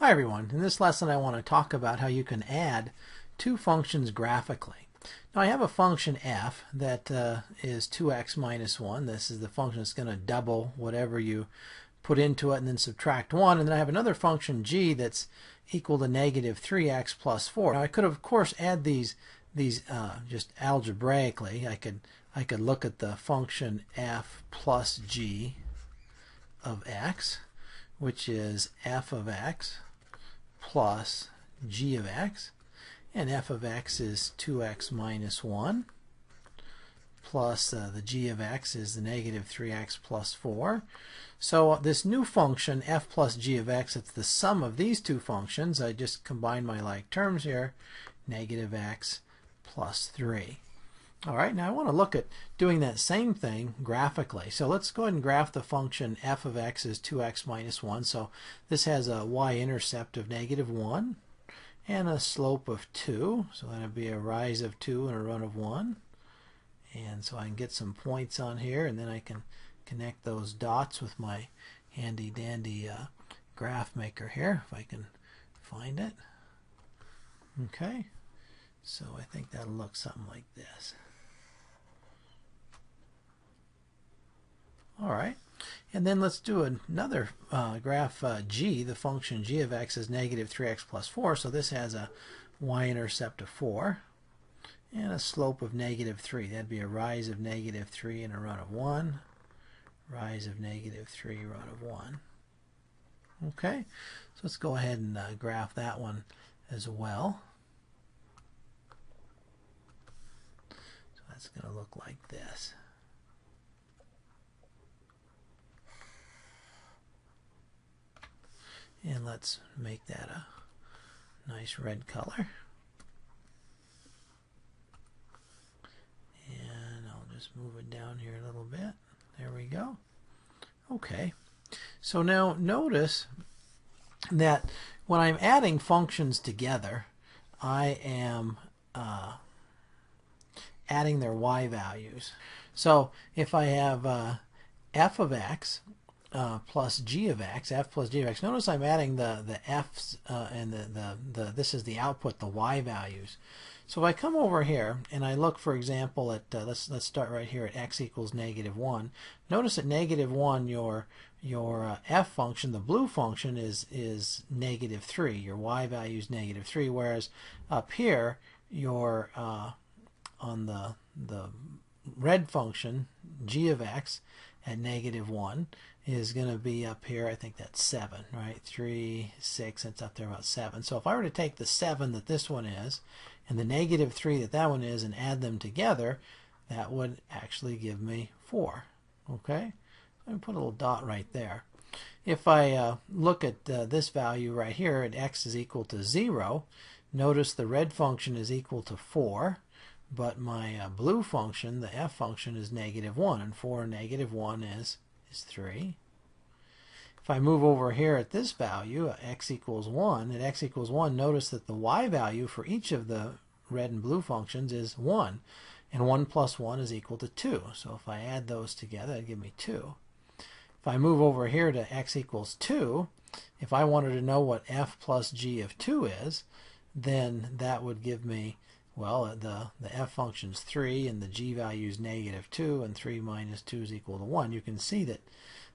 Hi everyone, in this lesson I want to talk about how you can add two functions graphically. Now I have a function f that is 2x minus 1. This is the function that's going to double whatever you put into it and then subtract 1. And then I have another function g that's equal to negative 3x plus 4. Now I could of course add these just algebraically. I could look at the function f plus g of x, which is f of x plus g of x, and f of x is 2x minus 1 plus the g of x is the negative 3x plus 4. So this new function f plus g of x, it's the sum of these two functions. I just combine my like terms here, negative x plus 3. Alright, now I want to look at doing that same thing graphically. So let's go ahead and graph the function f of x is 2x minus 1. So this has a y-intercept of negative 1 and a slope of 2. So that would be a rise of 2 and a run of 1. And so I can get some points on here, and then I can connect those dots with my handy-dandy graph maker here, if I can find it. Okay, so I think that'll look something like this. All right, and then let's do another graph g. The function g of x is negative 3x plus 4, so this has a y-intercept of 4 and a slope of negative 3. That'd be a rise of negative 3 and a run of 1. Rise of negative 3, run of 1. Okay, so let's go ahead and graph that one as well. So that's going to look like this. And let's make that a nice red color. And I'll just move it down here a little bit. There we go. Okay. So now notice that when I'm adding functions together, I am adding their y values. So if I have f of x plus g of x, f plus g of x. Notice I'm adding the f's and this is the output, the y values. So if I come over here and I look, for example, at let's start right here at x equals negative 1. Notice at negative 1, your f function, the blue function, is negative 3. Your y value is negative 3. Whereas up here, your on the red function g of x at negative 1 is going to be up here, I think that's 7, right? 3, 6, that's up there about 7. So if I were to take the 7 that this one is and the negative 3 that that one is and add them together, that would actually give me 4. Okay? I'm going to put a little dot right there. If I look at this value right here at x is equal to 0, notice the red function is equal to 4. But my blue function, the f function, is negative 1, and 4 and negative 1 is 3. If I move over here at this value, x equals 1, at x equals 1, notice that the y value for each of the red and blue functions is 1, and 1 plus 1 is equal to 2. So if I add those together, that'd give me 2. If I move over here to x equals 2, if I wanted to know what f plus g of 2 is, then that would give me, well, the f function is 3, and the g value is negative 2, and 3 minus 2 is equal to 1. You can see that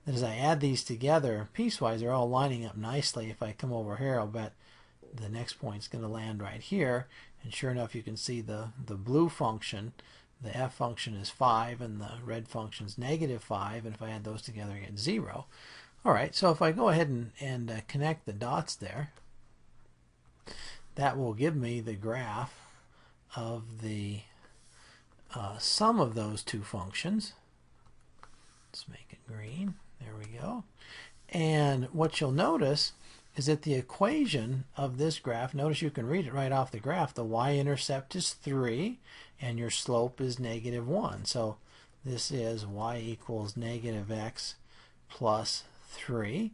as I add these together piecewise, they're all lining up nicely. If I come over here, I'll bet the next point's going to land right here. And sure enough, you can see the blue function, the f function is 5, and the red function is negative 5. And if I add those together, I get 0. All right, so if I go ahead and connect the dots there, that will give me the graph of the sum of those two functions. Let's make it green. There we go. And what you'll notice is that the equation of this graph, notice you can read it right off the graph, the y-intercept is 3 and your slope is negative 1. So this is y equals negative x plus 3.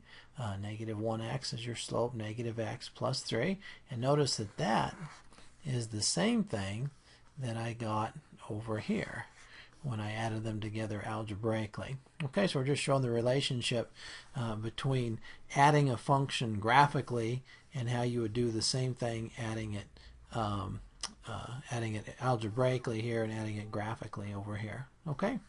Negative 1x is your slope, negative x plus 3. And notice that is the same thing that I got over here. when I added them together algebraically. Okay, so we're just showing the relationship between adding a function graphically and how you would do the same thing adding it algebraically here and adding it graphically over here. Okay.